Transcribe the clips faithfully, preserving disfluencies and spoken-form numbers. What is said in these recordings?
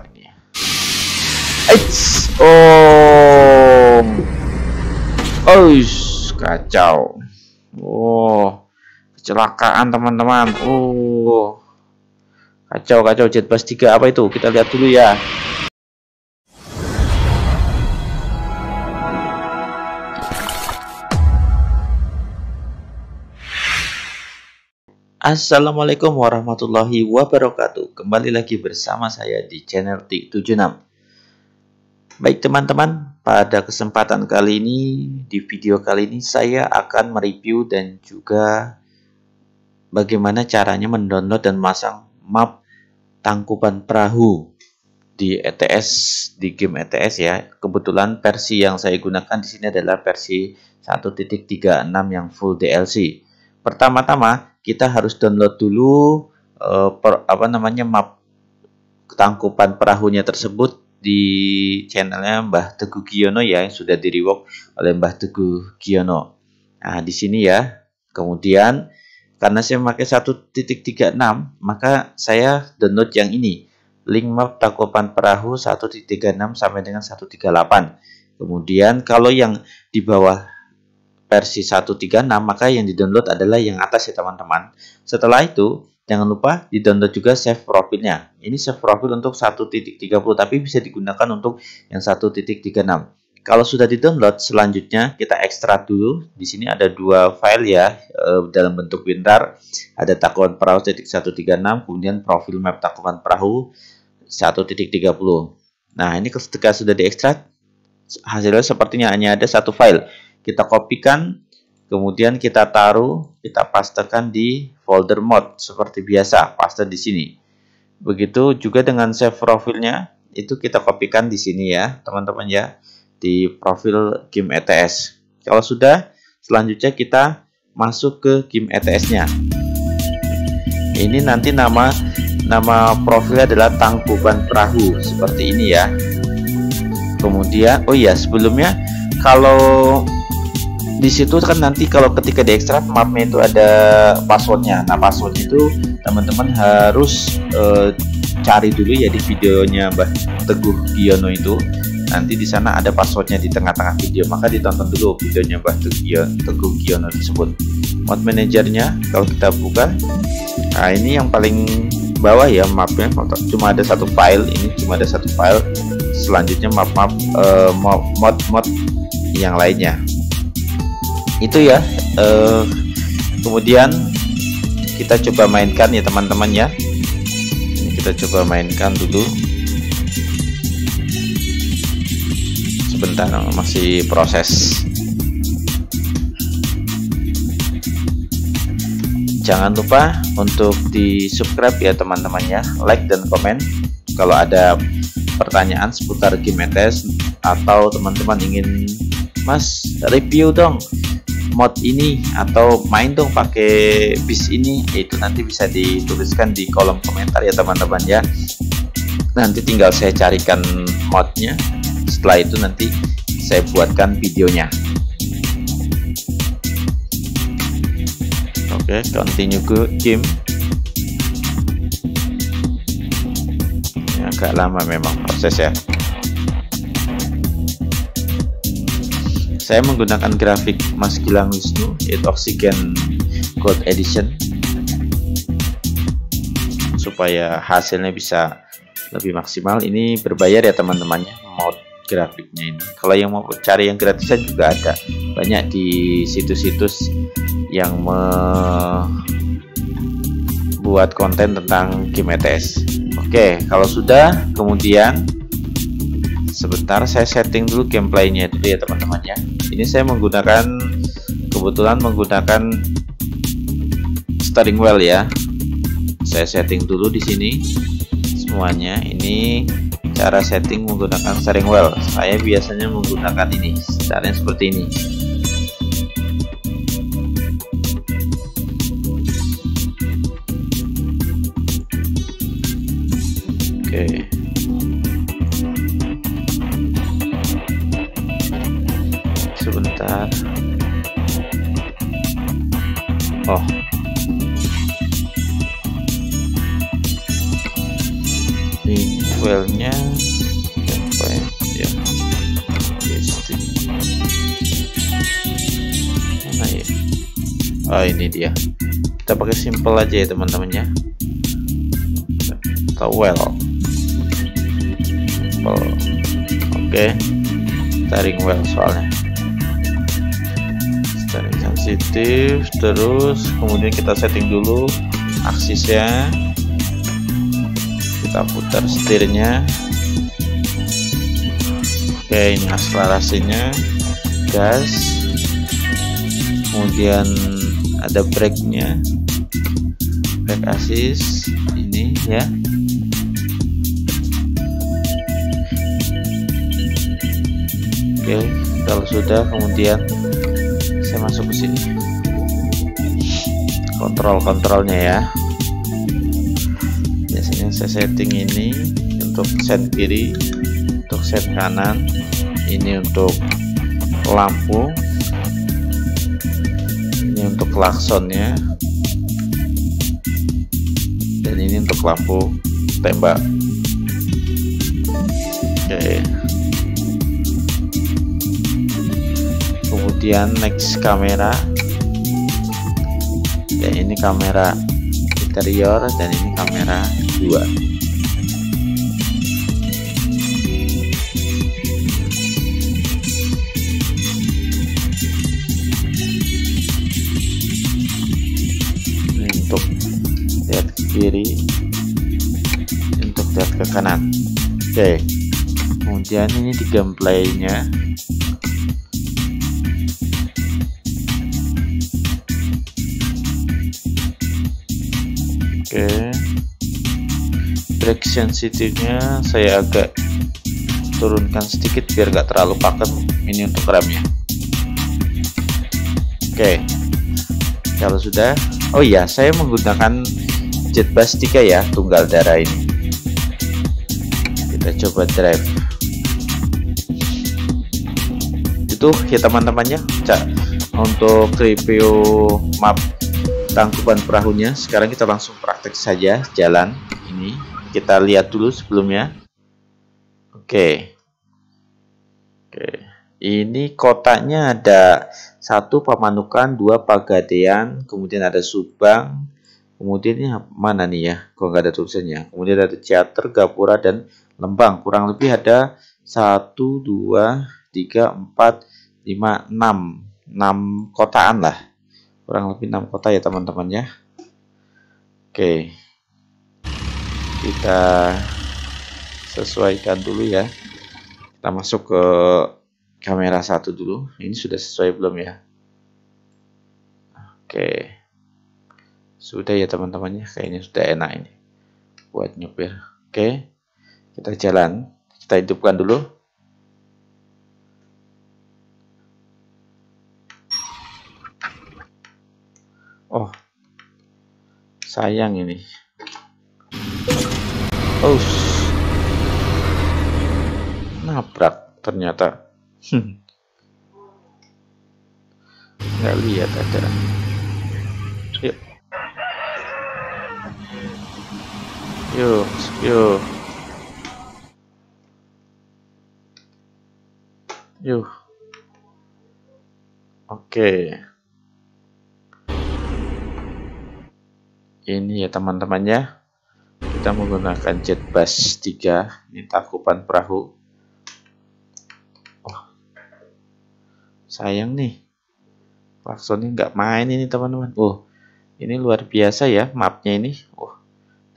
kecepatan ini. Eits, oh, oh, kacau. Oh, kecelakaan teman-teman. Oh, kacau kacau. Jet Bus tiga apa itu? Kita lihat dulu ya. Assalamualaikum warahmatullahi wabarakatuh. Kembali lagi bersama saya di channel Tik tujuh enam. Baik teman-teman, pada kesempatan kali ini, di video kali ini saya akan mereview dan juga bagaimana caranya mendownload dan memasang map Tangkuban Perahu di E T S, di game E T S ya. Kebetulan versi yang saya gunakan di sini adalah versi satu titik tiga enam yang full D L C. Pertama-tama kita harus download dulu eh, per, apa namanya map Tangkuban Perahunya tersebut di channelnya Mbah Teguh Giyono ya, yang sudah di-rework oleh Mbah Teguh Giyono. Nah, di sini ya. Kemudian karena saya pakai satu titik tiga enam, maka saya download yang ini, link map Tangkuban Perahu satu titik tiga enam sampai dengan satu titik tiga delapan. Kemudian kalau yang di bawah versi satu titik tiga enam, maka yang di-download adalah yang atas ya teman-teman. Setelah itu, jangan lupa di-download juga save profilnya. Ini save profil untuk satu titik tiga nol, tapi bisa digunakan untuk yang satu titik tiga enam. Kalau sudah di-download, selanjutnya kita ekstrak dulu. Di sini ada dua file ya, dalam bentuk WinRAR. Ada Tangkuban Perahu satu titik tiga enam, kemudian profil map Tangkuban Perahu satu titik tiga nol. Nah, ini ketika sudah diekstrak, hasilnya sepertinya hanya ada satu file. Kita kopikan, kemudian kita taruh, kita pastekan di folder mod seperti biasa, paste di sini. Begitu juga dengan save profilnya, itu kita kopikan di sini ya, teman-teman ya, di profil game E T S. Kalau sudah, selanjutnya kita masuk ke game E T S-nya. Ini nanti nama nama profilnya adalah Tangkuban Perahu seperti ini ya. Kemudian, oh iya sebelumnya kalau di situ kan nanti kalau ketika diekstrak mapnya itu ada passwordnya. Nah password itu teman-teman harus e, cari dulu ya di videonya Mbah Teguh Giyono itu. Nanti di sana ada passwordnya di tengah-tengah video, maka ditonton dulu videonya Mbah Teguh Giyono tersebut. Mode manajernya kalau kita buka, nah ini yang paling bawah ya mapnya, cuma ada satu file, ini cuma ada satu file. Selanjutnya map-map e, mod-mod yang lainnya. Itu ya, eh, kemudian kita coba mainkan ya teman-teman ya. Ini kita coba mainkan dulu. Sebentar, masih proses. Jangan lupa untuk di subscribe ya teman-teman ya, like dan komen. Kalau ada pertanyaan seputar game E T S atau teman-teman ingin Mas review dong mod ini atau main dong pakai bis ini, itu nanti bisa dituliskan di kolom komentar ya teman-teman ya. Nanti tinggal saya carikan modnya, setelah itu nanti saya buatkan videonya. Oke, continue ke game ya, agak lama memang proses ya. Saya menggunakan grafik Mas Gilang Lusnu It Oxygen Gold Edition supaya hasilnya bisa lebih maksimal. Ini berbayar ya teman-temannya mod grafiknya ini. Kalau yang mau cari yang gratisan juga ada banyak di situs-situs yang membuat konten tentang game E T S. Oke, kalau sudah, kemudian sebentar saya setting dulu gameplaynya dulu ya teman-teman ya. Ini saya menggunakan, kebetulan menggunakan steering wheel ya. Saya setting dulu di sini semuanya. Ini cara setting menggunakan steering wheel. Saya biasanya menggunakan ini, caranya seperti ini. Oke. Okay. Sebentar. Oh. Ini fuelnya sampai ya G S T mana ya. Ah, ini dia, kita pakai simple aja ya teman-temannya, towel simple. Oke okay. Steering wheel soalnya steering sensitif, terus kemudian kita setting dulu aksisnya, kita putar setirnya. Oke, ini akselerasinya, gas, kemudian ada brake-nya, brake assist ini ya. Oke, kalau sudah kemudian saya masuk ke sini kontrol-kontrolnya ya. Biasanya saya setting ini untuk set kiri, untuk set kanan, ini untuk lampu, ini untuk klaksonnya, dan ini untuk lampu tembak. Oke, kemudian next kamera. Ya, ini kamera interior dan ini kamera dua. Ini untuk lihat ke kiri, ini untuk lihat ke kanan. Oke, kemudian ini di gameplaynya. Oke, okay. Brake sensitifnya saya agak turunkan sedikit biar gak terlalu pakem. Ini untuk remnya. Oke, okay. Kalau sudah, oh iya, saya menggunakan Jet Bus tiga ya, tunggal darah ini. Kita coba drive. Itu ya teman-temannya, untuk review map Tangkuban Perahunya. Sekarang kita langsung praktek saja jalan ini. Kita lihat dulu sebelumnya. Oke. Oke. Ini kotanya ada satu Pamanukan, dua Pagadean, kemudian ada Subang. Kemudian ini mana nih ya? Kok nggak ada tulisannya. Kemudian ada Ciater, Gapura dan Lembang. Kurang lebih ada satu, dua, tiga, empat, lima, enam, enam kotaan lah. Kurang lebih enam kota ya teman-teman ya. Oke, kita sesuaikan dulu ya. Kita masuk ke kamera satu dulu. Ini sudah sesuai belum ya? Oke, sudah ya teman-temannya. Kayaknya sudah enak ini buat nyupir. Oke, kita jalan. Kita hidupkan dulu. Oh, sayang ini. Oh, nabrak ternyata. Hmm. Nggak lihat ada. Yuk, yuk, yuk, yuk. Oke. Ini ya teman-temannya, kita menggunakan Jet Bus tiga, ini Tangkuban Perahu. Oh, sayang nih, klaksonnya nggak main ini teman-teman. Oh, ini luar biasa ya mapnya ini. Oh,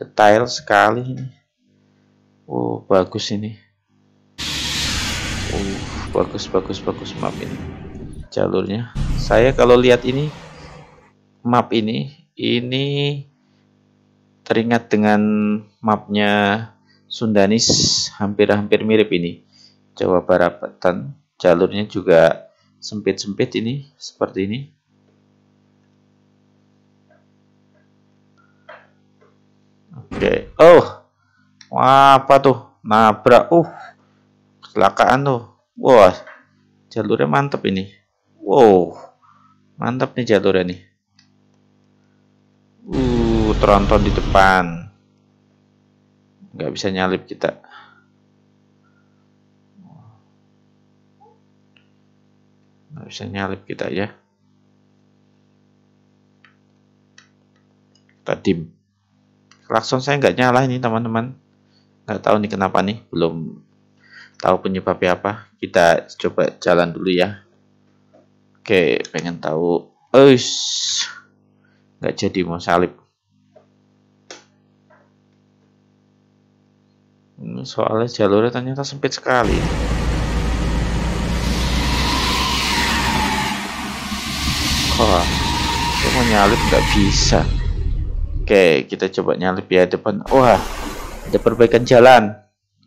detail sekali ini. Oh, bagus ini. Oh, bagus bagus bagus map ini. Jalurnya, saya kalau lihat ini map ini, ini teringat dengan mapnya Sundanis, hampir-hampir mirip ini. Jawa Barat, jalurnya juga sempit-sempit ini, seperti ini. Oke, okay. Oh, wah, apa tuh? Nabrak, uh, kecelakaan tuh. Wah, jalurnya mantep ini. Wow, mantep nih jalurnya nih. Uh, tronton di depan, nggak bisa nyalip kita. nggak bisa nyalip kita ya. Kita dim. Klakson saya nggak nyala ini teman-teman. Nggak tahu nih kenapa nih, belum tahu penyebabnya apa. Kita coba jalan dulu ya. Oke, pengen tahu. Uish, nggak jadi mau salip. Soalnya jalurnya ternyata sempit sekali. Oh, saya mau nyalip nggak bisa. Oke, kita coba nyalip ya depan. Wah, ada perbaikan jalan.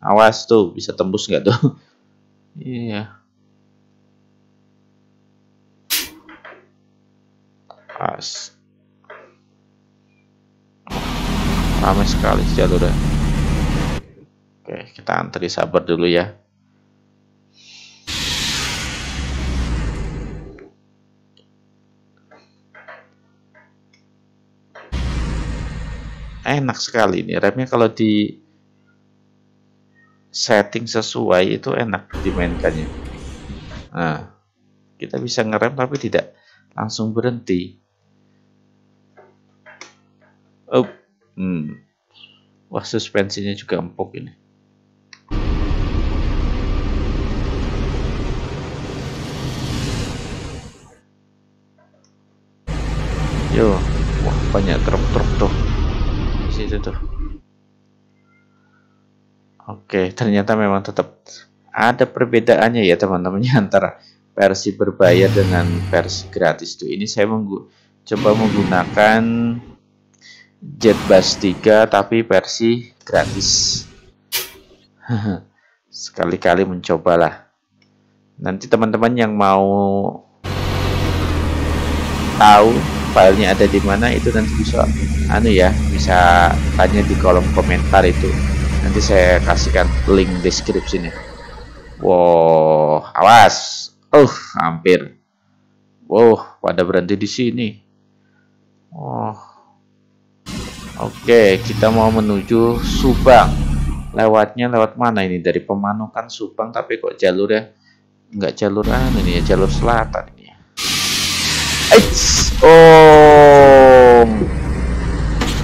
Awas tuh, bisa tembus nggak tuh? Iya. As. Ramai sekali jalurnya. Oke, kita antri sabar dulu ya. Enak sekali ini remnya, kalau di setting sesuai itu enak dimainkannya. Nah, kita bisa ngerem tapi tidak langsung berhenti. Oh, hmm. Wah, suspensinya juga empuk ini. Yo, wah banyak truk-truk tuh. Itu tuh. Oke, ternyata memang tetap ada perbedaannya ya teman-temannya antara versi berbayar dengan versi gratis tuh. Ini saya menggu coba menggunakan Jet Bus tiga tapi versi gratis. Sekali-kali mencobalah. Nanti teman-teman yang mau tahu filenya ada di mana itu nanti bisa anu ya, bisa tanya di kolom komentar itu, nanti saya kasihkan link deskripsinya. Wow, awas, oh hampir, wow pada berhenti di sini. Oh, oke, kita mau menuju Subang. Lewatnya lewat mana ini? Dari Pamanukan Subang, tapi kok jalurnya nggak jalur anu ini ya, jalur selatan ini ya. Eits, oh,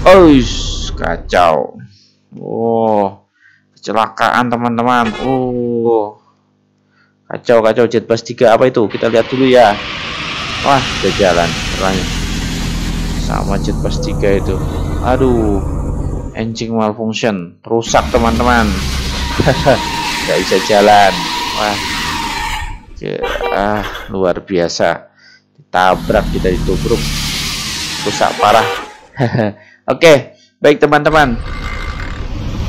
oh, kacau, oh, kecelakaan teman-teman, oh, kacau, kacau, Jet Bus tiga apa itu? Kita lihat dulu ya. Wah, udah jalan, terangnya sama Jet Bus tiga itu. Aduh, engine malfunction, rusak teman-teman, nggak bisa jalan. Wah, ah, luar biasa. Tabrak kita di tubruk, rusak parah. Oke, okay, baik teman-teman,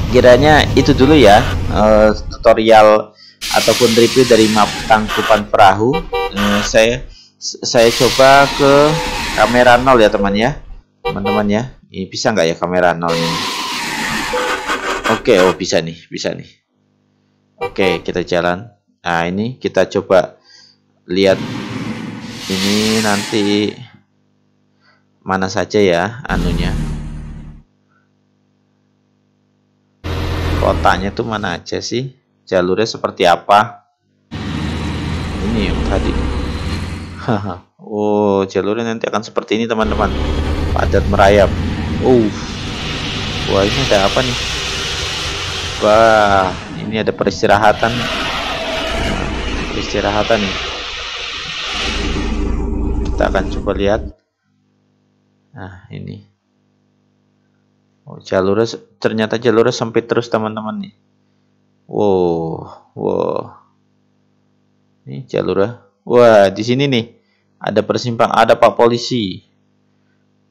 kiranya itu dulu ya uh, tutorial ataupun review dari map Tangkuban Perahu. uh, saya saya coba ke kamera nol ya teman ya, teman-teman ya. Ini bisa nggak ya kamera nol ini? Oke, okay, oh bisa nih, bisa nih. Oke, okay, kita jalan. Nah ini kita coba lihat ini nanti mana saja ya anunya, kotanya tuh mana aja sih, jalurnya seperti apa ini yang tadi. Oh, jalurnya nanti akan seperti ini teman-teman, padat merayap. Uh wah, ini ada apa nih? Wah, ini ada peristirahatan, peristirahatan nih. Kita akan coba lihat. Nah ini, oh, jalurnya ternyata jalurnya sempit terus teman-teman nih. Wow, wow, ini jalurnya. Wah, di sini nih ada persimpang, ada pak polisi.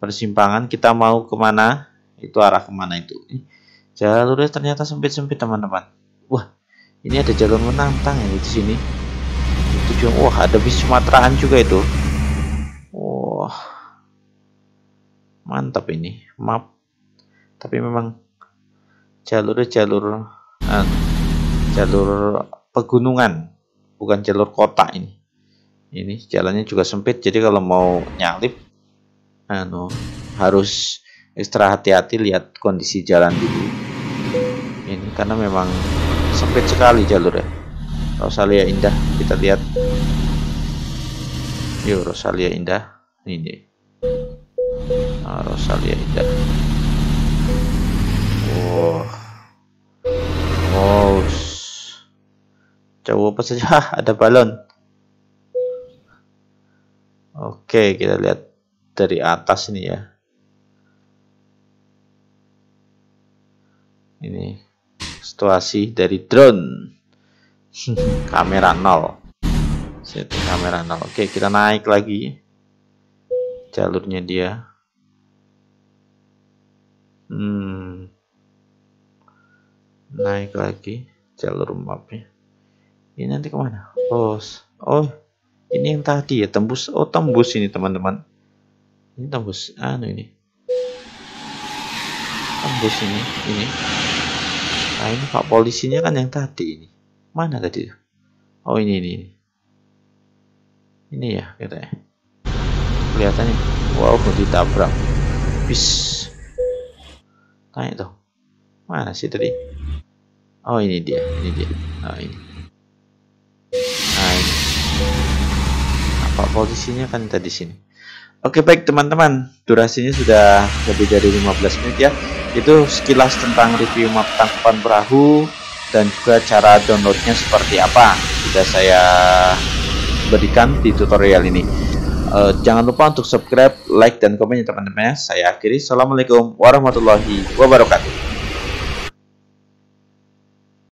Persimpangan kita mau kemana? Itu arah kemana itu? Jalurnya ternyata sempit-sempit teman-teman. Wah, ini ada jalur menantang ya di sini. Tujuan, wah ada bis Sumateraan juga itu. Wah, wow, mantap ini map. Tapi memang jalurnya jalur eh, jalur pegunungan, bukan jalur kota ini. Ini jalannya juga sempit, jadi kalau mau nyalip, anu harus ekstra hati-hati lihat kondisi jalan dulu. Ini karena memang sempit sekali jalurnya. Rosalia Indah, kita lihat. Yuk, Rosalia Indah ini. Nah, Rosalia Indah. Wow. Wow. Jauh apa saja ada balon. Oke, kita lihat dari atas ini ya. Ini situasi dari drone. Kamera nol. Set kamera nol. Oke, kita naik lagi. Jalurnya dia. Hmm. Naik lagi jalur mapnya. Ini nanti kemana? Oh, oh, ini yang tadi ya, tembus. Oh, tembus ini teman-teman. Ini tembus. Anu ini. Tembus ini, ini. Nah, ini Pak polisinya kan yang tadi ini. Mana tadi? Oh, ini ini. Ini ya, katanya. Kelihatannya. Wow, ditabrak. Bis. Naik dong. Mana sih tadi? Oh, ini dia, ini dia. Nah, ini. Nah, ini. Nah, Pak polisinya kan tadi sini. Oke, baik teman-teman. Durasinya sudah lebih dari lima belas menit ya. Itu sekilas tentang review map Tangkuban Perahu dan juga cara downloadnya seperti apa sudah saya berikan di tutorial ini. Uh, jangan lupa untuk subscribe, like, dan komen ya teman-teman. Saya akhiri. Assalamualaikum warahmatullahi wabarakatuh.